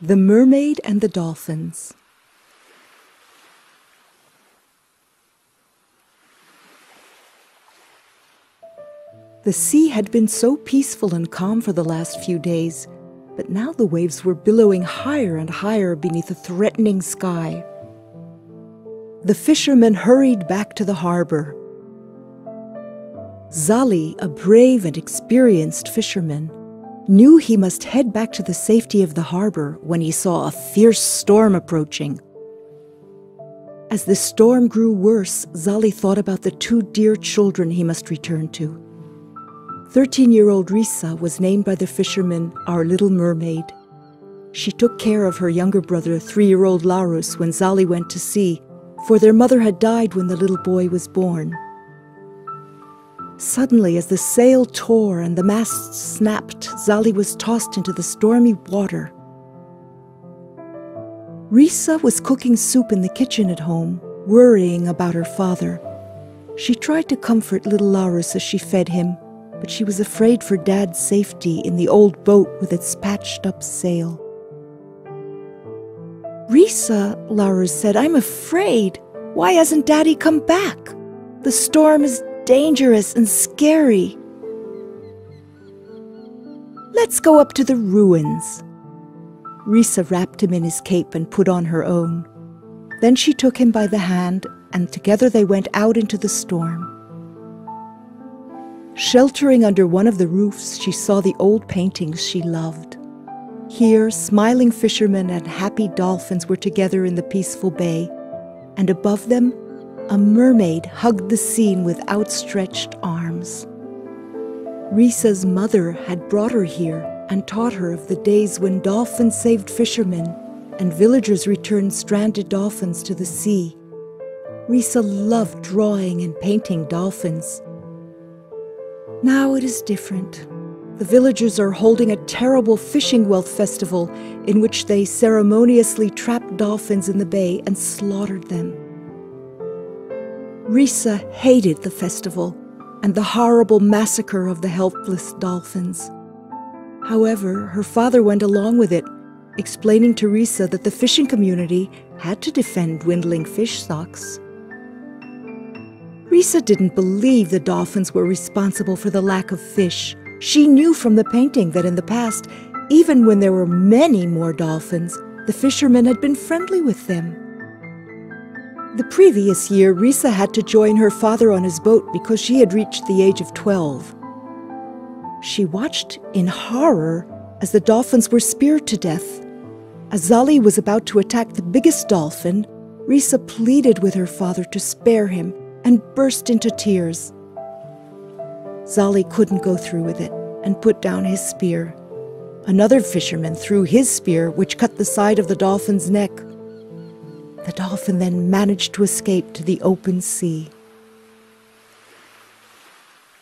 The Mermaid and the Dolphins. The sea had been so peaceful and calm for the last few days, but now the waves were billowing higher and higher beneath a threatening sky. The fishermen hurried back to the harbor. Zali, a brave and experienced fisherman, knew he must head back to the safety of the harbor when he saw a fierce storm approaching. As the storm grew worse, Zali thought about the two dear children he must return to. 13-year-old Risa was named by the fishermen Our Little Mermaid. She took care of her younger brother, 3-year-old Larus, when Zali went to sea, for their mother had died when the little boy was born. Suddenly, as the sail tore and the masts snapped, Zali was tossed into the stormy water. Risa was cooking soup in the kitchen at home, worrying about her father. She tried to comfort little Larus as she fed him, but she was afraid for Dad's safety in the old boat with its patched-up sail. "Risa," Larus said, "I'm afraid. Why hasn't Daddy come back? The storm is dangerous and scary. Let's go up to the ruins." Risa wrapped him in his cape and put on her own. Then she took him by the hand, and together they went out into the storm. Sheltering under one of the roofs, she saw the old paintings she loved. Here, smiling fishermen and happy dolphins were together in the peaceful bay, and above them, a mermaid hugged the scene with outstretched arms. Risa's mother had brought her here and taught her of the days when dolphins saved fishermen and villagers returned stranded dolphins to the sea. Risa loved drawing and painting dolphins. Now it is different. The villagers are holding a terrible fishing wealth festival in which they ceremoniously trapped dolphins in the bay and slaughtered them. Risa hated the festival and the horrible massacre of the helpless dolphins. However, her father went along with it, explaining to Risa that the fishing community had to defend dwindling fish stocks. Risa didn't believe the dolphins were responsible for the lack of fish. She knew from the painting that in the past, even when there were many more dolphins, the fishermen had been friendly with them. The previous year, Risa had to join her father on his boat because she had reached the age of 12. She watched in horror as the dolphins were speared to death. As Zali was about to attack the biggest dolphin, Risa pleaded with her father to spare him and burst into tears. Zali couldn't go through with it and put down his spear. Another fisherman threw his spear, which cut the side of the dolphin's neck. The dolphin then managed to escape to the open sea.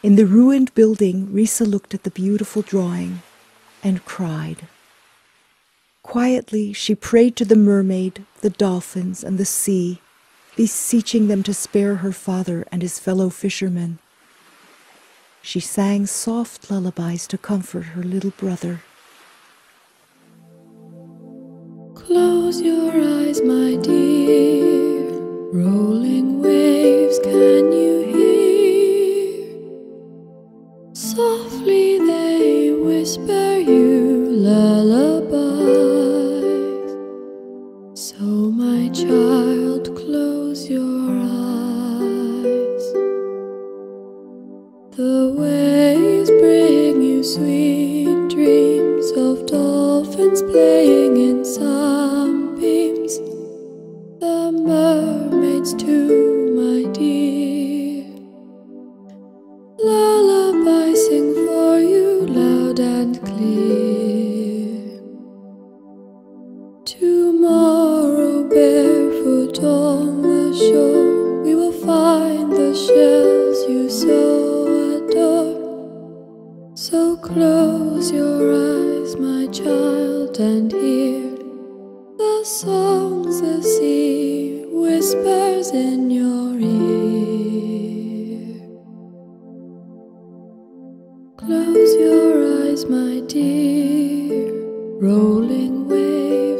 In the ruined building, Risa looked at the beautiful drawing and cried. Quietly, she prayed to the mermaid, the dolphins, and the sea, beseeching them to spare her father and his fellow fishermen. She sang soft lullabies to comfort her little brother. Close your eyes, my dear, rolling waves can you hear? Softly they whisper you lullabies. So my child, close your eyes. The waves bring you sweet dreams of dolphins playing inside. Close your eyes, my dear, rolling waves.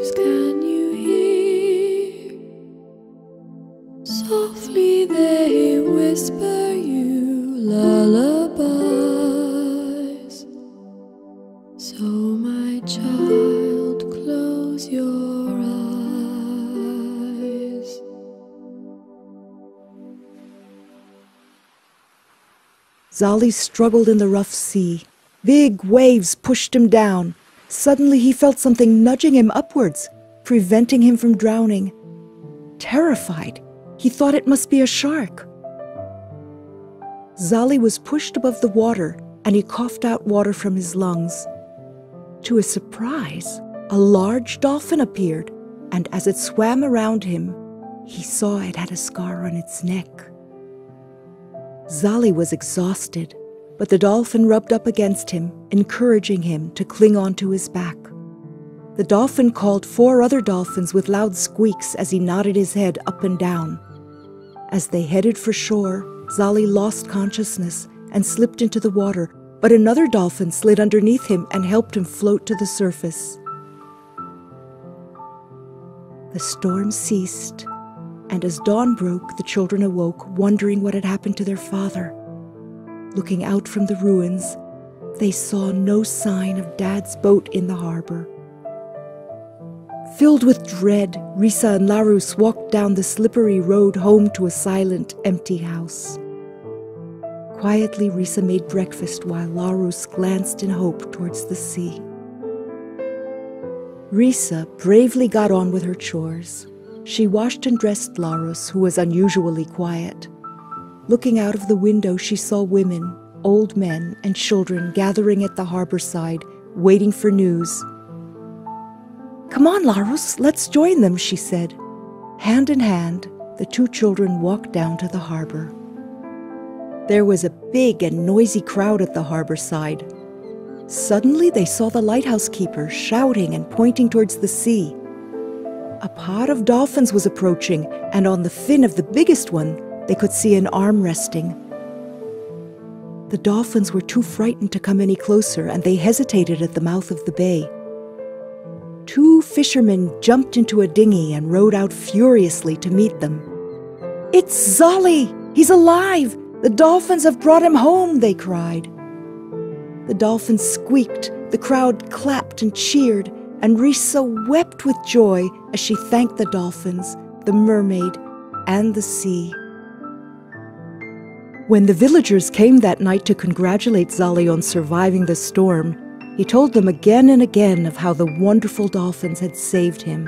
child, close your eyes. Zali struggled in the rough sea. Big waves pushed him down. Suddenly he felt something nudging him upwards, preventing him from drowning. Terrified, he thought it must be a shark. Zali was pushed above the water, and he coughed out water from his lungs. To his surprise, a large dolphin appeared, and as it swam around him, he saw it had a scar on its neck. Zali was exhausted, but the dolphin rubbed up against him, encouraging him to cling onto his back. The dolphin called 4 other dolphins with loud squeaks as he nodded his head up and down. As they headed for shore, Zali lost consciousness and slipped into the water, but another dolphin slid underneath him and helped him float to the surface. The storm ceased, and as dawn broke, the children awoke, wondering what had happened to their father. Looking out from the ruins, they saw no sign of Dad's boat in the harbor. Filled with dread, Risa and Larus walked down the slippery road home to a silent, empty house. Quietly, Risa made breakfast while Larus glanced in hope towards the sea. Risa bravely got on with her chores. She washed and dressed Larus, who was unusually quiet. Looking out of the window, she saw women, old men, and children gathering at the harbor side, waiting for news. "Come on, Larus, let's join them," she said. Hand in hand, the 2 children walked down to the harbor. There was a big and noisy crowd at the harbor side. Suddenly, they saw the lighthouse keeper shouting and pointing towards the sea. A pod of dolphins was approaching, and on the fin of the biggest one, they could see an arm resting. The dolphins were too frightened to come any closer, and they hesitated at the mouth of the bay. 2 fishermen jumped into a dinghy and rowed out furiously to meet them. "It's Zali! He's alive! The dolphins have brought him home!" they cried. The dolphins squeaked, the crowd clapped and cheered, and Risa wept with joy as she thanked the dolphins, the mermaid, and the sea. When the villagers came that night to congratulate Zali on surviving the storm, he told them again and again of how the wonderful dolphins had saved him.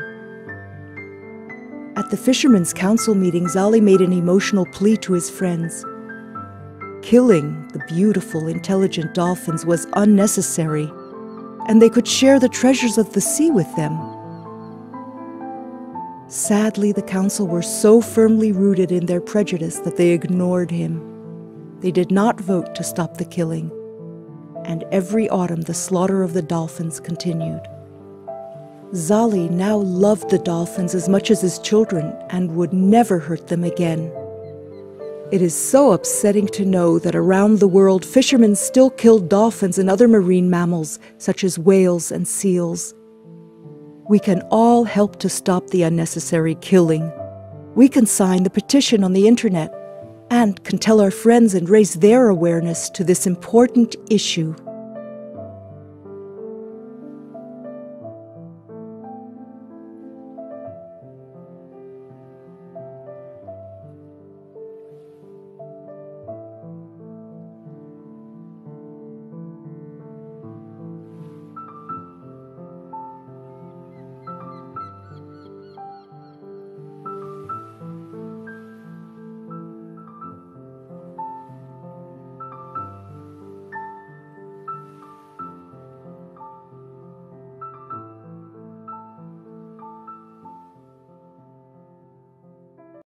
At the fishermen's council meeting, Zali made an emotional plea to his friends. Killing the beautiful, intelligent dolphins was unnecessary, and they could share the treasures of the sea with them. Sadly, the council were so firmly rooted in their prejudice that they ignored him. They did not vote to stop the killing, and every autumn the slaughter of the dolphins continued. Zali now loved the dolphins as much as his children and would never hurt them again. It is so upsetting to know that around the world, fishermen still kill dolphins and other marine mammals, such as whales and seals. We can all help to stop the unnecessary killing. We can sign the petition on the internet and can tell our friends and raise their awareness to this important issue.